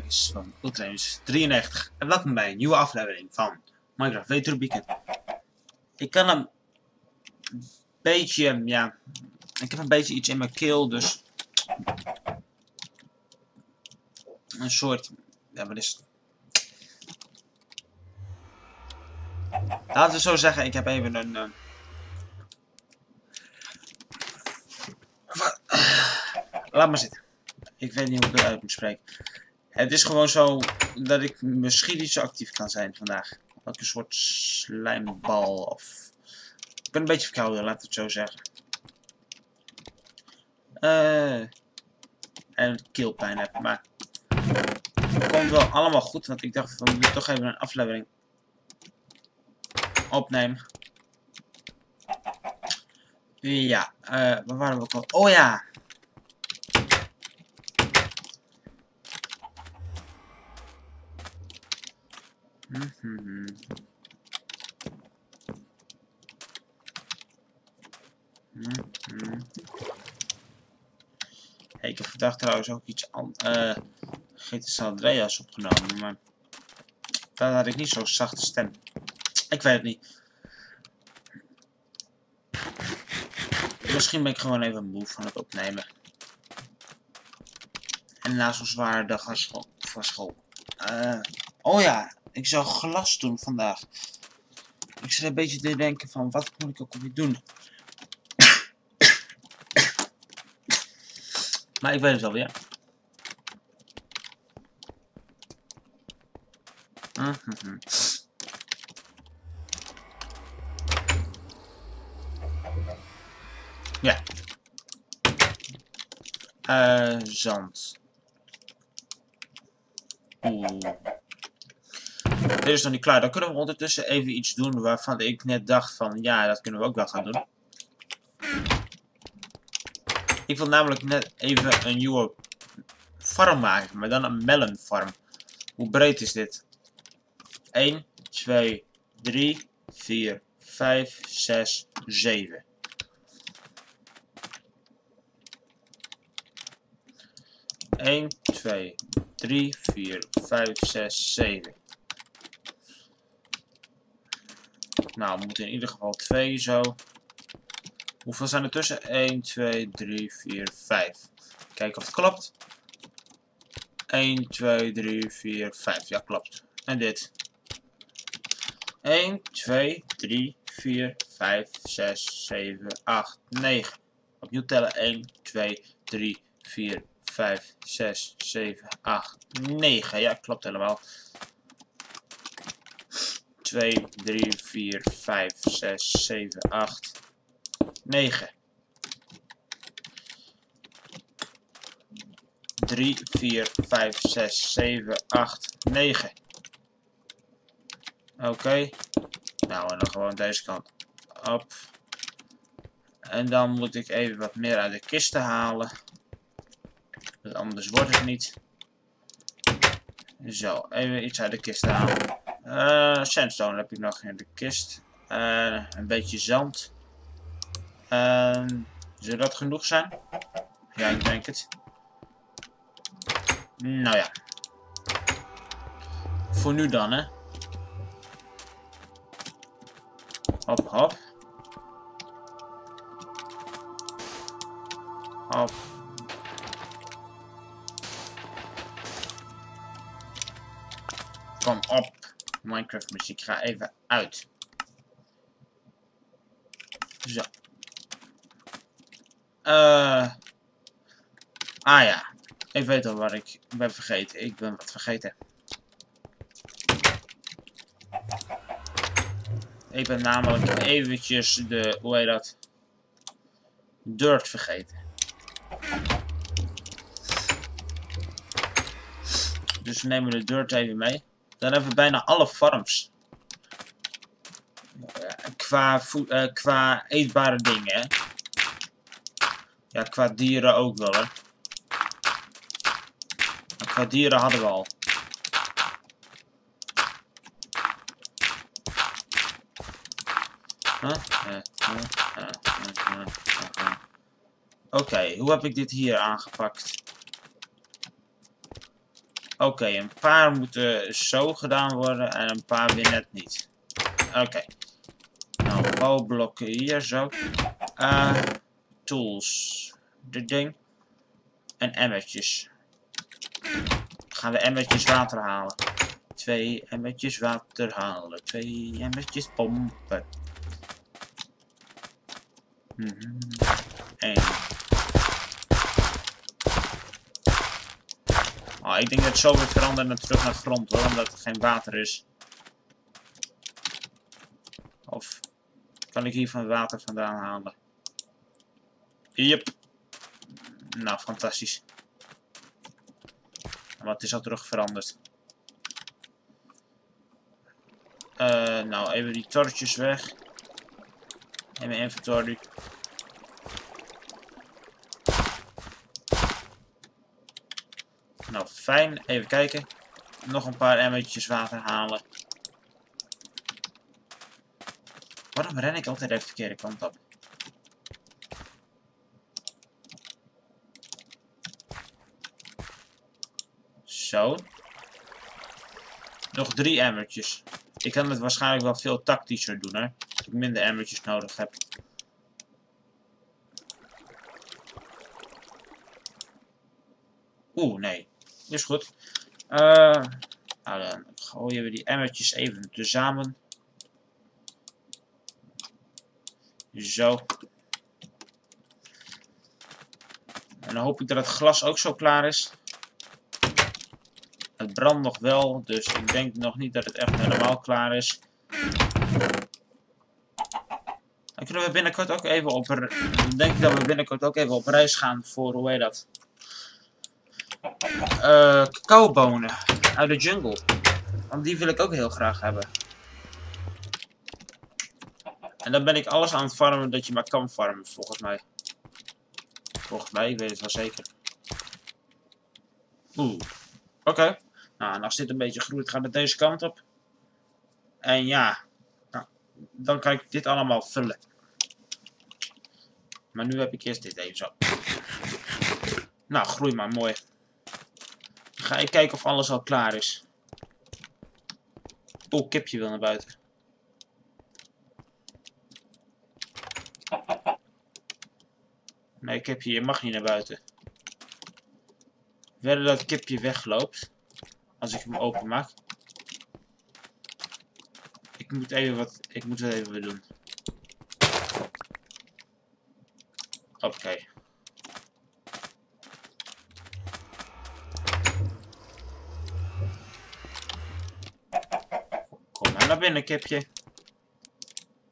kijkers van UltraGames93 en welkom bij een nieuwe aflevering van Minecraft Way to the Beacon. Ik kan een beetje, ja, ik heb een beetje iets in mijn keel, dus een soort, ja, wat is het? Laten we zo zeggen, ik heb even een laat maar zitten. Ik weet niet hoe ik dat uit moet spreken. Het is gewoon zo dat ik misschien niet zo actief kan zijn vandaag. Ook een soort slijmbal of... Ik ben een beetje verkouden, laat het zo zeggen. En keelpijn heb, maar... Het komt wel allemaal goed, want ik dacht van, we moeten toch even een aflevering opnemen. Ja, waar waren we ook al? Oh ja! Hey, ik heb vandaag trouwens ook iets anders. GTA San Andreas opgenomen, maar daar had ik niet zo'n zachte stem. Ik weet het niet. Misschien ben ik gewoon even moe van het opnemen. En na zo'n zware dag van school. Oh ja, ik zou glas doen vandaag. Ik zit een beetje te denken van, wat moet ik ook weer doen? Maar ik weet het alweer. Ja. Zand. Dit is nog niet klaar. Dan kunnen we ondertussen even iets doen waarvan ik net dacht van, ja, dat kunnen we ook wel gaan doen. Ik wil namelijk net even een nieuwe farm maken, maar dan een melon farm. Hoe breed is dit? 1, 2, 3, 4, 5, 6, 7. Eén, twee, drie, vier, vijf, zes, zeven. Nou, we moeten in ieder geval 2 zo. Hoeveel zijn er tussen? 1, 2, 3, 4, 5. Kijken of het klopt. 1, 2, 3, 4, 5. Ja, klopt. En dit. 1, 2, 3, 4, 5, 6, 7, 8, 9. Opnieuw tellen. 1, 2, 3, 4, 5, 6, 7, 8, 9. Ja, klopt helemaal. 2, 3, 4, 5, 6, 7, 8, 9. 3, 4, 5, 6, 7, 8, 9. Oké. Nou, en dan gewoon deze kant op. En dan moet ik even wat meer uit de kisten halen. Want anders wordt het niet. Zo, even iets uit de kisten halen. Sandstone heb ik nog in de kist. Een beetje zand. Zou dat genoeg zijn? Ja, ik denk het. Nou ja. Voor nu dan, hè. Hop, hop. Hop. Kom op. Minecraft muziek, ga even uit. Zo. Ah ja. Ik weet al wat ik ben vergeten. Ik ben wat vergeten. Ik ben namelijk eventjes de... Hoe heet dat? Dirt vergeten. Dus we nemen de dirt even mee. Dan hebben we bijna alle farms. Qua eetbare dingen, hè. Ja, qua dieren ook wel, hè. Maar qua dieren hadden we al. Oké, hoe heb ik dit hier aangepakt? Oké, een paar moeten zo gedaan worden en een paar weer net niet. Oké. Nou, bouwblokken hier zo. Tools. Dit ding. En emmertjes. Gaan we emmertjes water halen. 2 emmertjes water halen. 2 emmertjes pompen. 1. Oh, ik denk dat het zo weer verandert en terug naar de grond hoor, omdat er geen water is. Of kan ik hier van water vandaan halen? Yep. Nou, fantastisch. Wat is al terug veranderd? Nou, even die torretjes weg. En mijn inventory. Nou, fijn. Even kijken. Nog een paar emmertjes water halen. Waarom ren ik altijd de verkeerde kant op? Zo. Nog 3 emmertjes. Ik kan het waarschijnlijk wel veel tactischer doen, hè. Dat ik minder emmertjes nodig heb. Oeh, nee. Is goed. Nou, dan gooien we die emmertjes even tezamen. Zo. En dan hoop ik dat het glas ook zo klaar is. Het brandt nog wel, dus ik denk nog niet dat het echt helemaal klaar is. Dan kunnen we binnenkort ook even op... Denk ik dat we binnenkort ook even op reis gaan voor, hoe heet dat? Cacaobonen uit de jungle. Want die wil ik ook heel graag hebben. En dan ben ik alles aan het farmen dat je maar kan farmen, volgens mij. Volgens mij, ik weet het wel zeker. Oeh. Oké. Nou, en als dit een beetje groeit, gaat het deze kant op. En ja. Nou, dan kan ik dit allemaal vullen. Maar nu heb ik eerst dit even zo. Nou, groei maar mooi. Dan ga ik kijken of alles al klaar is. Oeh, kipje wil naar buiten. Nee, kipje, je mag niet naar buiten. Verder dat kipje wegloopt. Als ik hem open maak. Ik moet even weer doen. Oké. Kom maar naar binnen, kipje.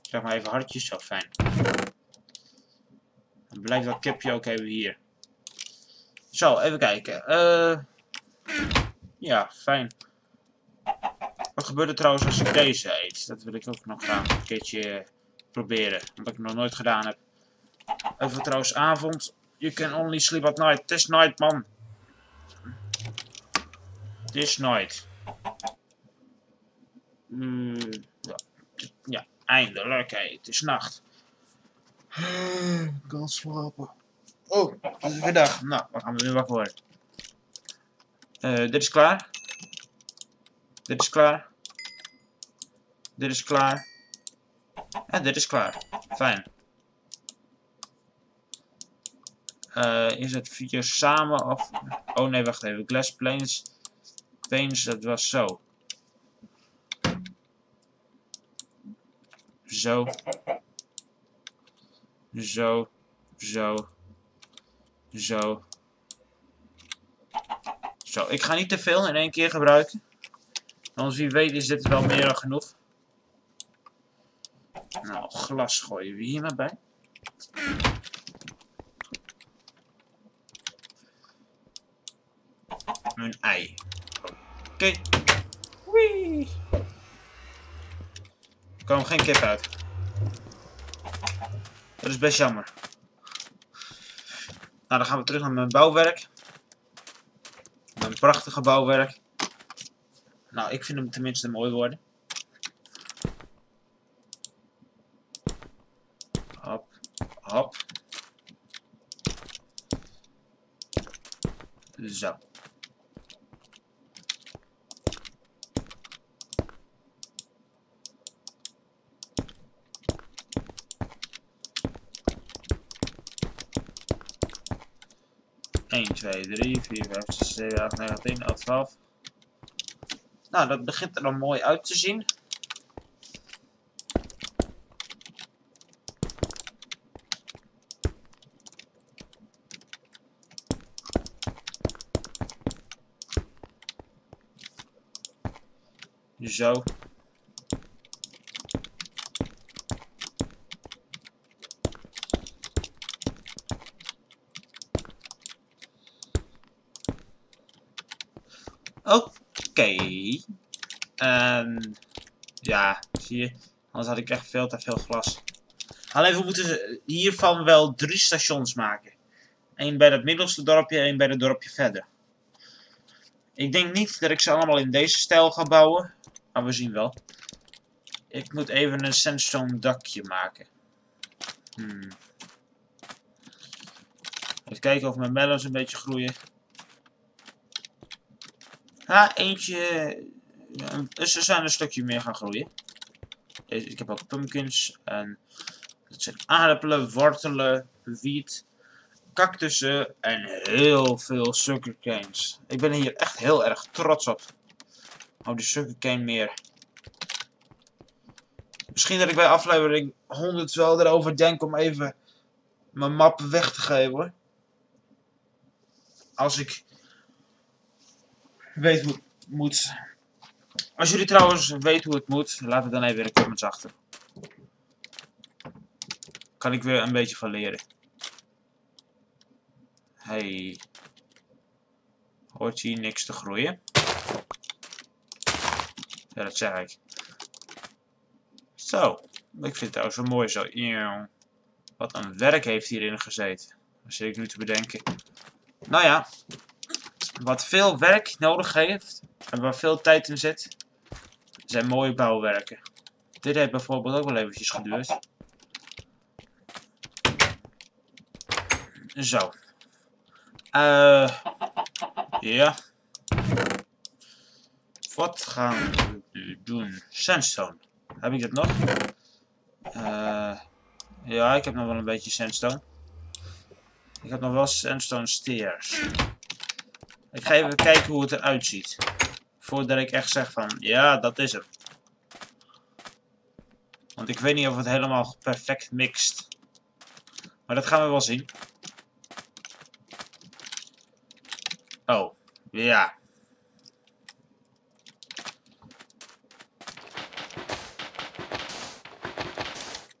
Zeg maar even hartjes, zo fijn. Dan blijft dat kipje ook even hier. Zo, even kijken. Ja, fijn. Wat gebeurt er trouwens als ik deze eet? Dat wil ik ook nog graag een keertje proberen. Omdat ik het nog nooit gedaan heb. Even trouwens avond. You can only sleep at night. Het is night, man. Het is night. Ja, eindelijk. Oké, het is nacht. Ik kan slapen. Oh, goedendag. Nou, we gaan weer wakker worden. Dit is klaar. Dit is klaar. Dit is klaar. En dit is klaar. Fijn. Is het 4 samen of... Oh nee, wacht even. Glass planes. Planes, dat was zo. Zo. Zo. Zo. Zo. Zo, ik ga niet te veel in één keer gebruiken. Want wie weet is dit wel meer dan genoeg. Nou, glas gooien we hier maar bij. Een ei. Oké. Wee. Er kwam geen kip uit. Dat is best jammer. Nou, dan gaan we terug naar mijn bouwwerk. Mijn prachtige bouwwerk. Nou, ik vind hem tenminste mooi worden. Hop, hop. Zo. 1, 2, 3, 4, 5, 6, 7, 8, 9, 10, 11, 12. Nou, dat begint er dan mooi uit te zien. Zo. Oké. Ja, zie je. Anders had ik echt veel te veel glas. Alleen, we moeten hiervan wel 3 stations maken. 1 bij het middelste dorpje, 1 bij het dorpje verder. Ik denk niet dat ik ze allemaal in deze stijl ga bouwen. Maar we zien wel. Ik moet even een sandstone dakje maken. Even kijken of mijn melons een beetje groeien. Ha, eentje. Ze zijn een stukje meer gaan groeien. Ik heb ook pumpkins. En dat zijn aardappelen, wortelen, wiet, cactussen en heel veel sugarcanes. Ik ben hier echt heel erg trots op. Oh, de sugarcane meer. Misschien dat ik bij aflevering 100 wel erover denk om even mijn map weg te geven, hoor. Als ik weet hoe het moet. Als jullie trouwens weten hoe het moet, laat het dan even in de comments achter. Kan ik weer een beetje van leren. Hey. Hoort hier niks te groeien? Ja, dat zeg ik. Zo. Ik vind het trouwens wel mooi zo. Wat een werk heeft hierin gezeten. Dat zit ik nu te bedenken. Nou ja. Wat veel werk nodig heeft. En waar veel tijd in zit. Zijn mooie bouwwerken. Dit heeft bijvoorbeeld ook wel eventjes geduurd. Zo. Ja. Wat gaan we doen? Sandstone. Heb ik dat nog? Ja, ik heb nog wel een beetje sandstone. Ik heb nog wel sandstone stairs. Ik ga even kijken hoe het eruit ziet. Voordat ik echt zeg van, ja, dat is het. Want ik weet niet of het helemaal perfect mixt. Maar dat gaan we wel zien. Oh, ja.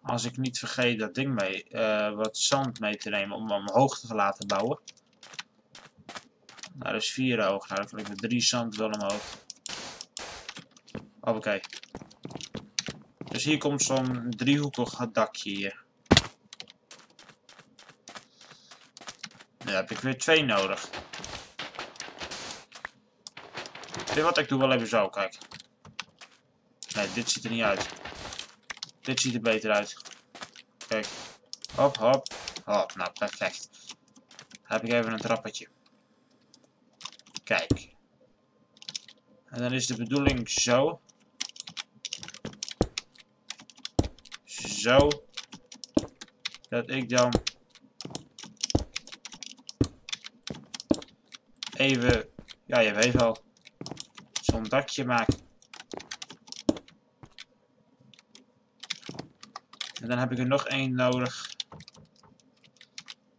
Als ik niet vergeet dat ding mee, wat zand mee te nemen om hem omhoog te laten bouwen. Nou, dat is 4 hoog. Nou, dan kan ik met 3 zand wel omhoog. Oh, oké. Dus hier komt zo'n driehoekig dakje hier. Dan heb ik weer 2 nodig. Weet je wat? Ik doe wel even zo, kijk. Nee, dit ziet er niet uit. Dit ziet er beter uit. Kijk. Hop, hop. Hop, nou perfect. Dan heb ik even een trappetje. Kijk. En dan is de bedoeling zo. Zo. Dat ik dan even... Ja, je weet wel. Zo'n dakje maak. En dan heb ik er nog 1 nodig.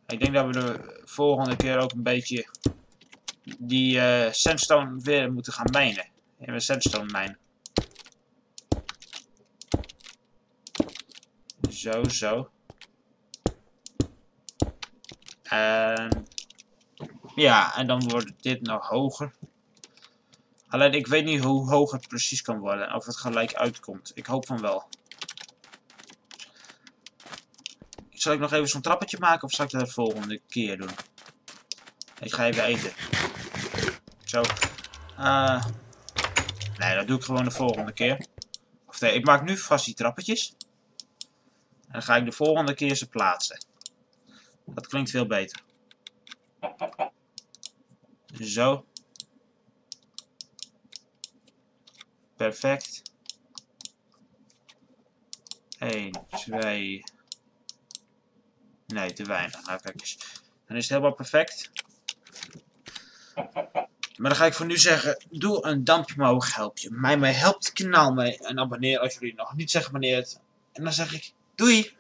Ik denk dat we de volgende keer ook een beetje die sandstone weer moeten gaan mijnen. In een sandstone mijn. Zo, zo. En ja, en dan wordt dit nog hoger. Alleen ik weet niet hoe hoog het precies kan worden. Of het gelijk uitkomt. Ik hoop van wel. Zal ik nog even zo'n trappetje maken of zal ik dat de volgende keer doen? Ik ga even eten. Zo. Nee, dat doe ik gewoon de volgende keer. Of nee, ik maak nu vast die trappetjes. En dan ga ik de volgende keer ze plaatsen. Dat klinkt veel beter. Zo. Perfect. 1, 2... Nee, te weinig. Nou, kijk eens. Dan is het helemaal perfect. Maar dan ga ik voor nu zeggen, doe een duimpje omhoog, help je mij mee, help het kanaal mee. En abonneer als jullie nog niet zeggen wanneer het. En dan zeg ik, doei!